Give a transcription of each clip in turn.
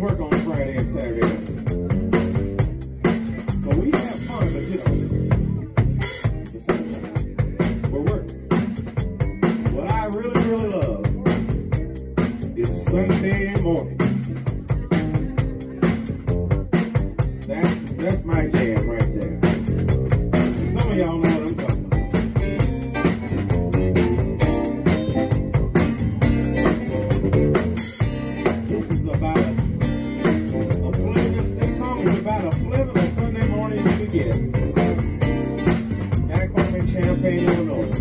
work on Friday and Saturday night. But we have fun, but you know, it's Sunday. We're working. What I really, really love is Sunday morning. That's my jam right there. Some of y'all know what I'm talking about. Champaign, Illinois.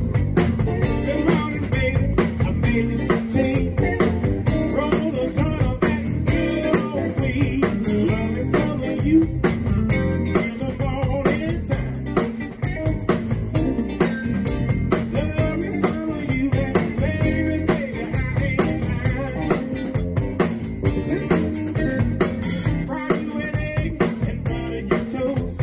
Good morning, baby. I made you some tea. Roll a joint of that good old weed. Love is loving you in the morning time. Love is loving you, and baby, baby, I ain't lying. Fry you an egg and butter your toast.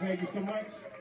Thank you so much.